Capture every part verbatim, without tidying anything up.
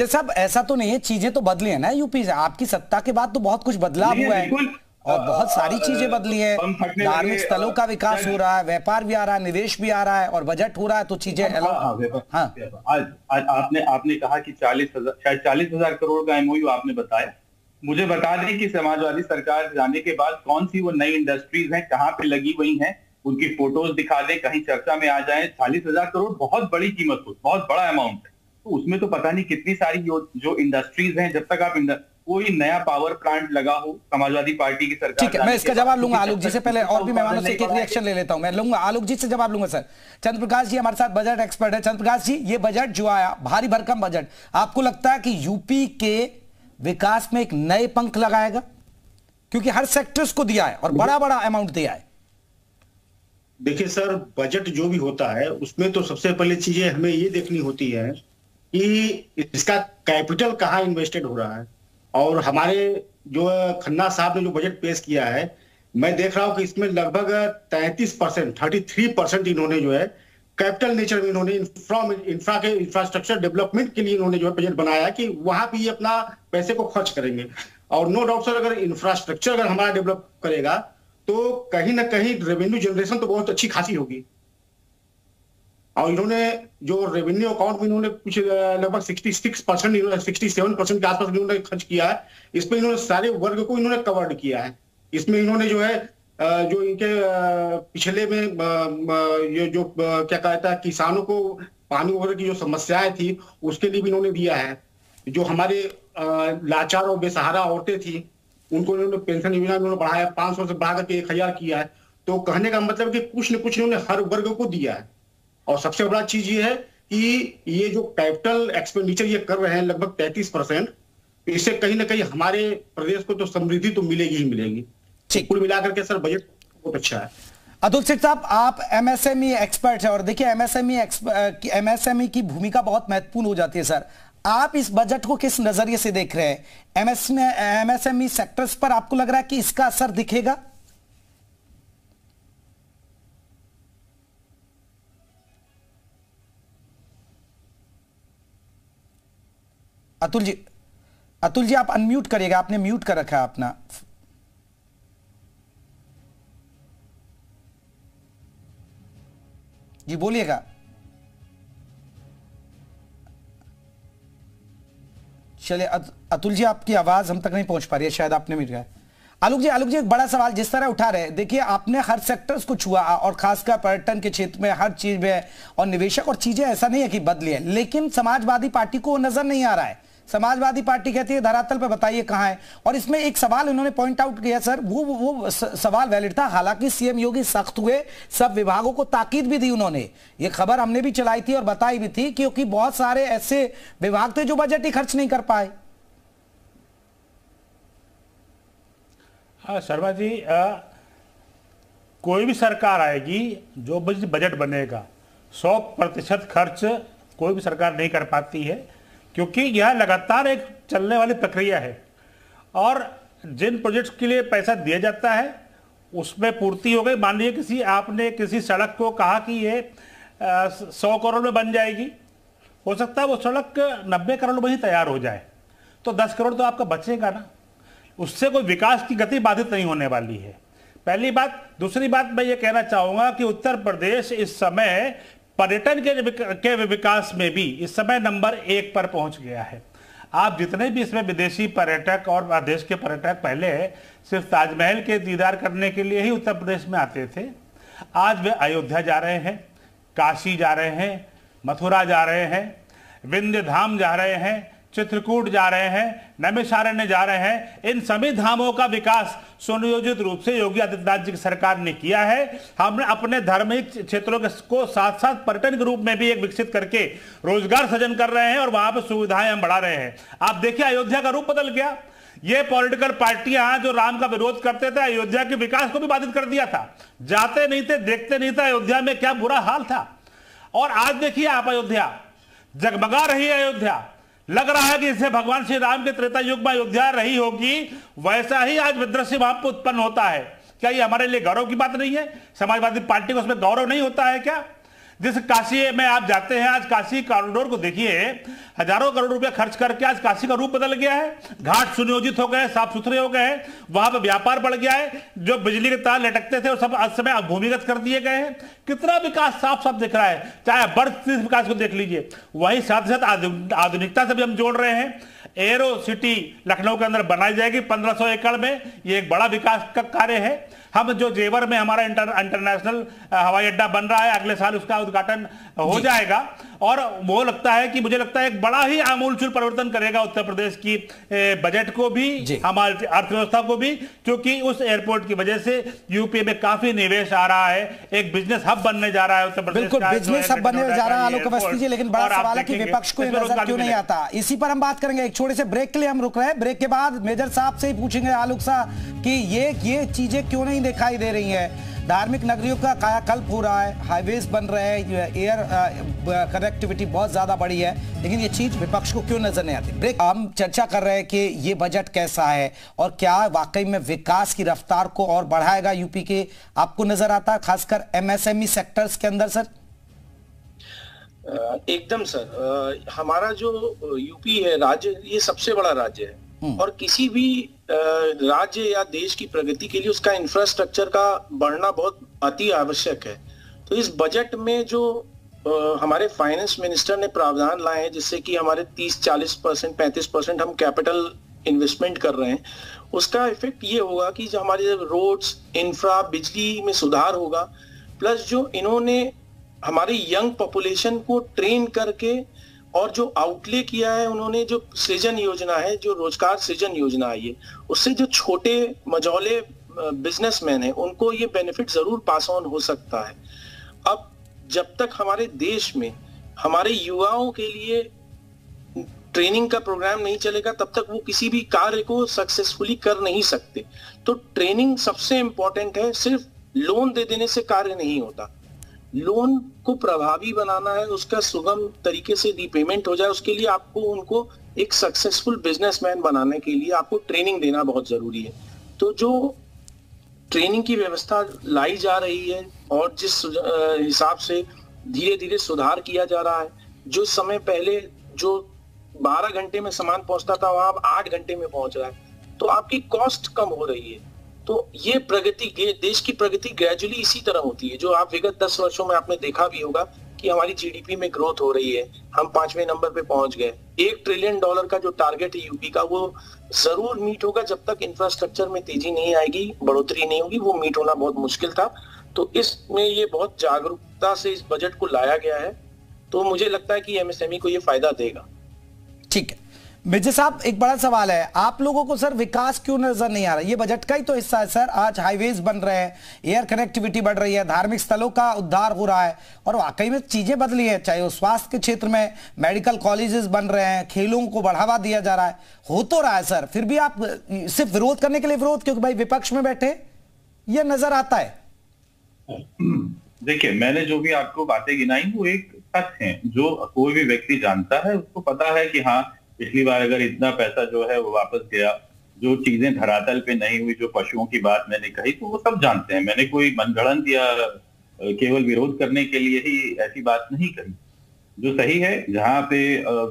साहब ऐसा तो नहीं है, चीजें तो बदली है ना यूपी से, आपकी सत्ता के बाद तो बहुत कुछ बदलाव हुआ है और बहुत सारी चीजें बदली है। धार्मिक स्थलों का विकास हो रहा है, व्यापार भी आ रहा है, निवेश भी आ रहा है और बजट हो रहा है, तो चीजें हाँ। आज आज आपने आपने कहा कि चालीस हजार शायद चालीस हजार करोड़ का एमओयू आपने बताया। मुझे बता दें कि समाजवादी सरकार जाने के बाद कौन सी वो नई इंडस्ट्रीज है, कहाँ पे लगी हुई है, उनकी फोटोज दिखा दे, कहीं चर्चा में आ जाए। चालीस हजार करोड़ बहुत बड़ी कीमत हो, बहुत बड़ा अमाउंट है। तो उसमें तो पता नहीं कितनी सारी जो इंडस्ट्रीज हैं, जब तक आप कोई नया पावर प्लांट लगा हो समाजवादी पार्टी की सरकार। ठीक है, मैं इसका जवाब लूंगा आलोक जी से, पहले और भी मेहमानों से एक रिएक्शन ले लेता हूं। मैं लूंगा आलोक जी से जवाब लूंगा। सर चंद्रप्रकाश जी हमारे साथ बजट एक्सपर्ट है। चंद्रप्रकाश जी, ये बजट जो आया भारी भरकम बजट, आपको लगता है कि यूपी के विकास में एक नए पंख लगाएगा, क्योंकि हर सेक्टर्स को दिया है और बड़ा बड़ा अमाउंट दिया है? देखिए सर, बजट जो भी होता है उसमें तो सबसे पहले चीजें हमें ये देखनी होती है कि इसका कैपिटल कहाँ इन्वेस्टेड हो रहा है। और हमारे जो खन्ना साहब ने जो बजट पेश किया है, मैं देख रहा हूँ कि इसमें लगभग तैंतीस परसेंट, थर्टी थ्री परसेंट इन्होंने जो है कैपिटल नेचर में इन्होंने इंफ्रा इंफ्रा के इंफ्रास्ट्रक्चर डेवलपमेंट के लिए इन्होंने जो है बजट बनाया कि वहां भी अपना पैसे को खर्च करेंगे। और नो डाउट सर, अगर इंफ्रास्ट्रक्चर अगर हमारा डेवलप करेगा तो कहीं ना कहीं रेवेन्यू जनरेशन तो बहुत अच्छी खासी होगी। और इन्होंने जो रेवेन्यू अकाउंट में इन्होंने कुछ लगभग छियासठ परसेंट, इन्होंने सड़सठ परसेंट के आसपास इन्होंने खर्च किया है। इसमें इन्होंने सारे वर्ग को इन्होंने कवर्ड किया है। इसमें इन्होंने जो है जो इनके पिछले में ये जो क्या कहता है किसानों को पानी वगैरह की जो समस्याएं थी उसके लिए भी इन्होंने दिया है। जो हमारे लाचार और बेसहारा औरतें थी उनको इन्होंने पेंशन योजना इन्होंने बढ़ाया, पांच सौ से बढ़ा करके एक हजार किया है। तो कहने का मतलब कि कुछ न कुछ इन्होंने हर वर्ग को दिया है। और सबसे बड़ा चीज ये है कि ये जो कैपिटल एक्सपेंडिचर ये कर रहे हैं लगभग तैंतीस परसेंट, इससे कहीं ना कहीं हमारे प्रदेश को तो समृद्धि तो मिलेगी ही मिलेगी। कुल मिलाकर के सर बजट बहुत अच्छा है। अतुल सिंह साहब, आप एमएसएमई एक्सपर्ट हैं और देखिए एमएसएमई एमएसएमई की भूमिका बहुत महत्वपूर्ण हो जाती है। सर आप इस बजट को किस नजरिए से देख रहे हैं? एमएसएमई सेक्टर्स पर आपको लग रहा है कि इसका असर दिखेगा? अतुल जी, अतुल जी आप अनम्यूट करिएगा, आपने म्यूट कर रखा है अपना। जी बोलिएगा चलिए। अतुल जी आपकी आवाज हम तक नहीं पहुंच पा रही है, शायद आपने म्यूट किया। आलोक जी, आलोक जी एक बड़ा सवाल जिस तरह उठा रहे हैं, देखिए आपने हर सेक्टर्स को छुआ और खासकर पर्यटन के क्षेत्र में हर चीज में और निवेशक और चीजें, ऐसा नहीं है कि बदली है, लेकिन समाजवादी पार्टी को नजर नहीं आ रहा है। समाजवादी पार्टी कहती है धरातल पर बताइए कहाँ है। और इसमें एक सवाल उन्होंने पॉइंट आउट किया सर, वो वो सवाल वैलिड था, हालांकि सीएम योगी सख्त हुए, सब विभागों को ताकीद भी दी उन्होंने। ये खबर हमने भी चलाई थी और बताई भी थी, क्योंकि बहुत सारे ऐसे विभाग थे जो बजट ही खर्च नहीं कर पाए। हाँ शर्मा जी, आ, कोई भी सरकार आएगी, जो बजट बनेगा सौ प्रतिशत खर्च कोई भी सरकार नहीं कर पाती है, क्योंकि यह लगातार एक चलने वाली प्रक्रिया है। और जिन प्रोजेक्ट्स के लिए पैसा दिया जाता है उसमें पूर्ति हो गई। मान लीजिए किसी आपने किसी सड़क को कहा कि ये सौ करोड़ में बन जाएगी, हो सकता है वो सड़क नब्बे करोड़ में ही तैयार हो जाए, तो दस करोड़ तो आपका बचेगा ना, उससे कोई विकास की गति बाधित नहीं होने वाली है। पहली बात। दूसरी बात मैं ये कहना चाहूँगा कि उत्तर प्रदेश इस समय पर्यटन के के विकास में भी इस समय नंबर एक पर पहुँच गया है। आप जितने भी इसमें विदेशी पर्यटक और देश के पर्यटक पहले सिर्फ ताजमहल के दीदार करने के लिए ही उत्तर प्रदेश में आते थे, आज वे अयोध्या जा रहे हैं, काशी जा रहे हैं, मथुरा जा रहे हैं, विंध्य धाम जा रहे हैं, चित्रकूट जा रहे हैं, नमेशारण्य जा रहे हैं। इन सभी धामों का विकास सुनियोजित रूप से योगी आदित्यनाथ जी की सरकार ने किया है। हमने अपने धार्मिक क्षेत्रों को साथ साथ पर्यटन के रूप में भी एक विकसित करके रोजगार सृजन कर रहे हैं और वहां पर सुविधाएं हम बढ़ा रहे हैं। आप देखिए अयोध्या का रूप बदल गया। ये पॉलिटिकल पार्टियां जो राम का विरोध करते थे, अयोध्या के विकास को भी बाधित कर दिया था। जाते नहीं थे, देखते नहीं थे अयोध्या में क्या बुरा हाल था। और आज देखिए आप, अयोध्या जगमगा रही है। अयोध्या लग रहा है कि इसे भगवान श्री राम के त्रेता युग में अयोध्या रही होगी, वैसा ही आज विदृश्य भाव उत्पन्न होता है। क्या ये हमारे लिए गौरव की बात नहीं है? समाजवादी पार्टी को उसमें गौरव नहीं होता है क्या? जिस काशी में आप जाते हैं, आज काशी कॉरिडोर को देखिए, हजारों करोड़ रुपया खर्च करके आज काशी का रूप बदल गया है। घाट सुनियोजित हो गए, साफ सुथरे हो गए, वहां पर व्यापार बढ़ गया है, जो बिजली के तार लटकते थे वो सब आज समय भूमिगत कर दिए गए हैं। कितना विकास साफ साफ दिख रहा है, चाहे बढ़त विकास को देख लीजिए। वहीं साथ ही साथ आधुनिकता से भी हम जोड़ रहे हैं। एरो सिटी लखनऊ के अंदर बनाई जाएगी पंद्रह सौ एकड़ में, ये एक बड़ा विकास का कार्य है। हम जो जेवर में हमारा इंटर इंटरनेशनल हवाई अड्डा बन रहा है, अगले साल उसका उद्घाटन हो जाएगा और वो लगता है कि मुझे लगता है एक बड़ा ही आमूलचूल परिवर्तन करेगा उत्तर प्रदेश की बजट को भी, हमारी अर्थव्यवस्था को भी, क्योंकि उस एयरपोर्ट की वजह से यूपी में काफी निवेश आ रहा है, एक बिजनेस हब बनने जा रहा है उत्तर प्रदेश का। बिल्कुल बिजनेस हब बनने जा रहा है आलोक अवस्थी जी, लेकिन बड़ा सवाल है कि विपक्ष को नजर क्यों नहीं आता। इसी पर हम बात करेंगे, एक छोटे से ब्रेक के लिए हम रुक रहे हैं। ब्रेक के बाद मेजर साहब से ही पूछेंगे आलोक साहब कि ये ये चीजें क्यों नहीं दिखाई दे रही है। धार्मिक नगरियों का कायाकल्प हो रहा है, हाईवेज बन रहे हैं, एयर कनेक्टिविटी बहुत ज्यादा बढ़ी है, लेकिन ये चीज विपक्ष को क्यों नजर नहीं आती। ब्रेक हम चर्चा कर रहे हैं कि ये बजट कैसा है और क्या वाकई में विकास की रफ्तार को और बढ़ाएगा यूपी के, आपको नजर आता है खासकर एमएसएमई सेक्टर्स के अंदर। सर एकदम सर, हमारा जो यूपी है राज्य, ये सबसे बड़ा राज्य है और किसी भी राज्य या देश की प्रगति के लिए उसका इंफ्रास्ट्रक्चर का बढ़ना बहुत अति आवश्यक है। तो इस बजट में जो हमारे फाइनेंस मिनिस्टर ने प्रावधान लाए हैं, जिससे कि हमारे तीस चालीस परसेंट पैंतीस परसेंट हम कैपिटल इन्वेस्टमेंट कर रहे हैं, उसका इफेक्ट ये होगा कि जो हमारे रोड्स, इंफ्रा, बिजली में सुधार होगा, प्लस जो इन्होंने हमारी यंग पॉपुलेशन को ट्रेन करके और जो आउटले किया है उन्होंने, जो सृजन योजना है, जो रोजगार सृजन योजना आई है, उससे जो छोटे मझौले बिजनेसमैन हैं उनको ये बेनिफिट जरूर पास ऑन हो सकता है। अब जब तक हमारे देश में हमारे युवाओं के लिए ट्रेनिंग का प्रोग्राम नहीं चलेगा तब तक वो किसी भी कार्य को सक्सेसफुली कर नहीं सकते। तो ट्रेनिंग सबसे इम्पोर्टेंट है। सिर्फ लोन दे देने से कार्य नहीं होता, लोन को प्रभावी बनाना है, उसका सुगम तरीके से रीपेमेंट हो जाए, उसके लिए आपको उनको एक सक्सेसफुल बिजनेसमैन बनाने के लिए आपको ट्रेनिंग देना बहुत जरूरी है। तो जो ट्रेनिंग की व्यवस्था लाई जा रही है और जिस हिसाब से धीरे धीरे सुधार किया जा रहा है, जो समय पहले जो बारह घंटे में सामान पहुंचता था वहां अब आठ घंटे में पहुंच रहा है, तो आपकी कॉस्ट कम हो रही है। तो ये प्रगति, देश की प्रगति ग्रेजुअली इसी तरह होती है। जो आप विगत दस वर्षों में आपने देखा भी होगा कि हमारी जीडीपी में ग्रोथ हो रही है, हम पांचवें नंबर पे पहुंच गए। एक ट्रिलियन डॉलर का जो टारगेट है यूपी का वो जरूर मीट होगा। जब तक इंफ्रास्ट्रक्चर में तेजी नहीं आएगी, बढ़ोतरी नहीं होगी, वो मीट होना बहुत मुश्किल था। तो इसमें ये बहुत जागरूकता से इस बजट को लाया गया है, तो मुझे लगता है कि एमएसएमई को ये फायदा देगा। ठीक है विजय साहब, एक बड़ा सवाल है आप लोगों को, सर विकास क्यों नजर नहीं आ रहा? ये बजट का ही तो हिस्सा है सर। आज हाईवेज बन रहे हैं, एयर कनेक्टिविटी बढ़ रही है, धार्मिक स्थलों का उद्धार हो रहा है और वाकई में चीजें बदली है, चाहे वो स्वास्थ्य के क्षेत्र में मेडिकल कॉलेजेस बन रहे हैं, खेलों को बढ़ावा दिया जा रहा है, हो तो रहा है सर, फिर भी आप सिर्फ विरोध करने के लिए विरोध, क्योंकि भाई विपक्ष में बैठे, यह नजर आता है। देखिये, मैंने जो भी आपको बातें गिनाई वो एक तथ्य है जो कोई भी व्यक्ति जानता है, उसको पता है कि हाँ पिछली बार अगर इतना पैसा जो है वो वापस गया, जो चीजें धरातल पे नहीं हुई, जो पशुओं की बात मैंने कही, तो वो सब जानते हैं। मैंने कोई मनगढ़ंत या केवल विरोध करने के लिए ही ऐसी बात नहीं कही। जो सही है, जहाँ पे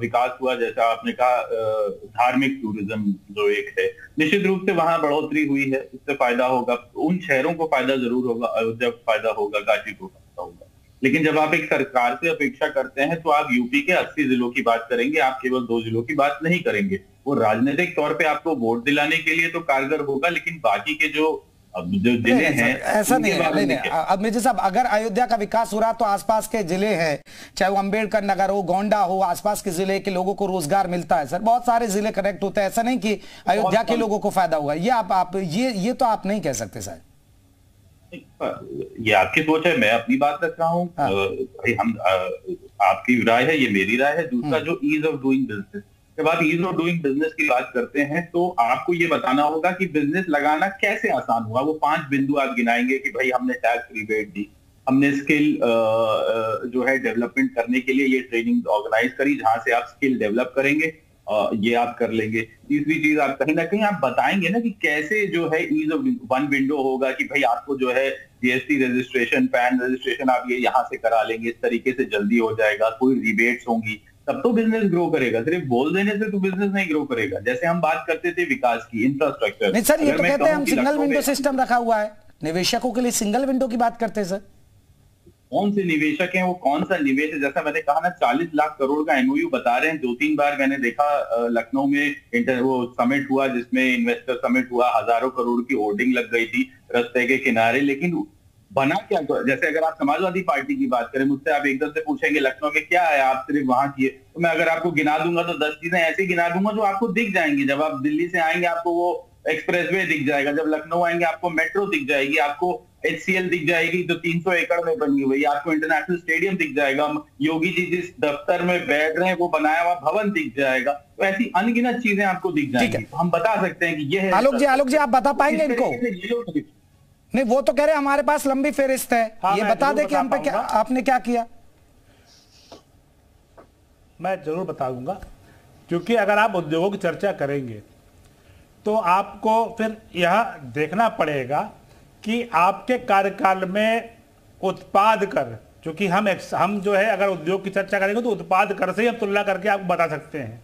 विकास हुआ, जैसा आपने कहा धार्मिक टूरिज्म जो एक है, निश्चित रूप से वहां बढ़ोतरी हुई है, उससे फायदा होगा, उन शहरों को फायदा जरूर होगा, अयोध्या को फायदा होगा, गाजीपुर को फायदा होगा। लेकिन जब आप एक सरकार से अपेक्षा करते हैं तो आप यूपी के अस्सी जिलों की बात करेंगे, आप केवल दो जिलों की बात नहीं करेंगे। वो राजनीतिक तौर पे आपको वोट दिलाने के लिए तो कारगर होगा, लेकिन बाकी के जो अब जो जिले हैं, ऐसा नहीं है। नहीं, नहीं, अब मेजर साहब, अगर अयोध्या का विकास हो रहा तो आसपास के जिले हैं, चाहे वो अम्बेडकर नगर हो, गोंडा हो, आसपास के जिले के लोगों को रोजगार मिलता है सर, बहुत सारे जिले कनेक्ट होते हैं, ऐसा नहीं कि अयोध्या के लोगों को फायदा हुआ, ये आप ये ये तो आप नहीं कह सकते सर। ये आपकी सोच है, मैं अपनी बात रख रहा हूँ, हम आ, आपकी राय है, ये मेरी राय है। दूसरा जो ईज ऑफ डूइंग बिजनेस, जब आप ईज ऑफ डूइंग बिजनेस की बात करते हैं तो आपको ये बताना होगा कि बिजनेस लगाना कैसे आसान हुआ। वो पांच बिंदु आप गिनाएंगे कि भाई हमने टैक्स रिबेट दी, हमने स्किल जो है डेवलपमेंट करने के लिए ये ट्रेनिंग ऑर्गेनाइज करी जहाँ से आप स्किल डेवलप करेंगे, ये आप कर लेंगे। तीसरी चीज आप कहीं ना कहीं आप बताएंगे ना कि कैसे जो है ईज ऑफ, वन विंडो होगा कि भाई आपको जो है जीएसटी रजिस्ट्रेशन, पैन रजिस्ट्रेशन आप ये यहाँ से करा लेंगे, इस तरीके से जल्दी हो जाएगा, कोई रिबेट्स होंगी, तब तो बिजनेस ग्रो करेगा। सिर्फ बोल देने से तो बिजनेस नहीं ग्रो करेगा। जैसे हम बात करते थे विकास की, इंफ्रास्ट्रक्चर नहीं सर, ये तो कहते हैं हम सिंगल विंडो सिस्टम रखा हुआ है, निवेशकों के लिए सिंगल विंडो की बात करते हैं सर। कौन से निवेशक हैं, वो कौन सा निवेश है? जैसा मैंने कहा ना, चालीस लाख करोड़ का एमओयू बता रहे हैं। दो तीन बार मैंने देखा लखनऊ में इंटर वो समिट हुआ जिसमें इन्वेस्टर समिट हुआ, हजारों करोड़ की होर्डिंग लग गई थी रास्ते के किनारे, लेकिन बना क्या? तो जैसे अगर आप समाजवादी पार्टी की बात करें, मुझसे आप एकदम से पूछेंगे लखनऊ में क्या है, आप सिर्फ वहां किए, तो मैं अगर आपको गिना दूंगा तो दस चीजें ऐसी गिना दूंगा जो आपको दिख जाएंगी। जब आप दिल्ली से आएंगे आपको वो एक्सप्रेसवे दिख जाएगा, जब लखनऊ आएंगे आपको मेट्रो दिख जाएगी, आपको एच सी एल दिख जाएगी जो तीन सौ एकड़ में बनी हुई, आपको इंटरनेशनल स्टेडियम दिख जाएगा, योगी जी जिस दफ्तर में बैठ रहे हैं वो बनाया हुआ भवन दिख जाएगा। तो ऐसी अनगिनत चीजें आपको दिख जाएंगी, हम बता सकते हैं कि ये है। आलोक जी, आलोक जी आप बता पाएंगे इनको? नहीं, वो तो कह रहे हमारे पास लंबी फेरिस्त है। हाँ, ये बता दे कि हम पे क्या, आपने क्या किया। मैं जरूर बताऊंगा, क्योंकि अगर आप उद्योगों की चर्चा करेंगे तो आपको फिर यह देखना पड़ेगा कि आपके कार्यकाल में उत्पाद कर, क्योंकि हम हम जो है अगर उद्योग की चर्चा करेंगे तो उत्पाद कर से ही हम तुलना करके आपको बता सकते हैं।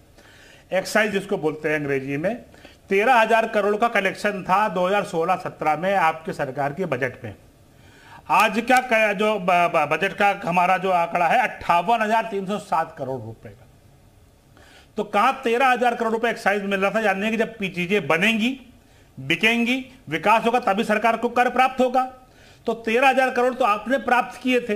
एक्साइज जिसको बोलते हैं अंग्रेजी में, तेरह हजार करोड़ का कलेक्शन था दो हज़ार सोलह सत्रह में आपके सरकार के बजट में। आज क्या जो बजट का हमारा जो आंकड़ा है अट्ठावन हजार तीन सौ सात करोड़ रुपए का। तो कहाँ तेरह हजार करोड़ रुपए एक्साइज मिल रहा था? जानने की जब चीजें बनेंगी, बिकेंगी, विकास होगा, तभी सरकार को कर प्राप्त होगा। तो तेरह हजार करोड़ तो आपने प्राप्त किए थे,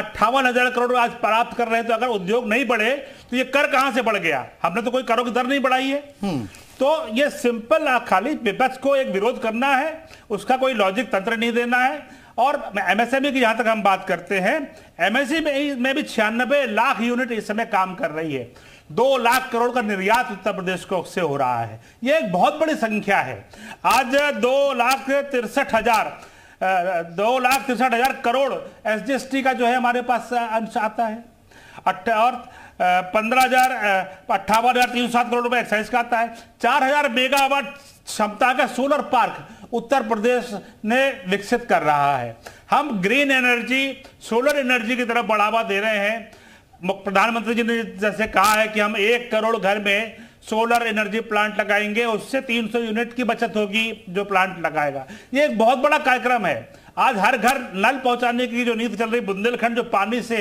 अट्ठावन हजार करोड़ आज प्राप्त कर रहे हैं। तो अगर उद्योग नहीं बढ़े तो ये कर कहां से बढ़ गया? हमने तो कोई करों की दर नहीं बढ़ाई है। तो ये सिंपल, खाली विपक्ष को एक विरोध करना है, उसका कोई लॉजिक तंत्र नहीं देना है। और एम एस एम ई की जहां तक हम बात करते हैं, एम एस एम ई में भी छियानबे लाख यूनिट इस समय काम कर रही है। दो लाख करोड़ का निर्यात उत्तर प्रदेश को से हो रहा है, यह एक बहुत बड़ी संख्या है। आज दो लाख तिरसठ हजार दो लाख तिरसठ हजार crore S G S T का जो है हमारे पास अंश आता है, और पंद्रह हजार अट्ठावन हजार तीन सौ सात करोड़ रुपये एक्साइज का आता है। चार हजार मेगावाट क्षमता का सोलर पार्क उत्तर प्रदेश ने विकसित कर रहा है। हम ग्रीन एनर्जी, सोलर एनर्जी की तरफ बढ़ावा दे रहे हैं। प्रधानमंत्री जी ने जैसे कहा है कि हम एक करोड़ घर में सोलर एनर्जी प्लांट लगाएंगे, उससे तीन सौ यूनिट की बचत होगी जो प्लांट लगाएगा। ये एक बहुत बड़ा कार्यक्रम है। आज हर घर नल पहुंचाने की जो नीति चल रही, बुंदेलखंड जो पानी से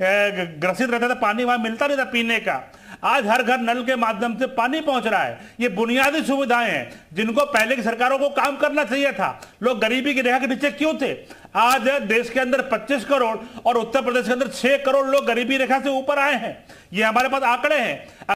ग्रसित रहता था, पानी वहां मिलता नहीं था पीने का, आज हर घर नल के माध्यम से पानी पहुंच रहा है। ये बुनियादी सुविधाएं हैं जिनको पहले की सरकारों को काम करना चाहिए था। लोग गरीबी की रेखा के नीचे क्यों थे? आज देश के अंदर पच्चीस करोड़ और उत्तर प्रदेश के अंदर छह करोड़ लोग गरीबी रेखा से ऊपर आए हैं। ये हमारे पास आंकड़े हैं।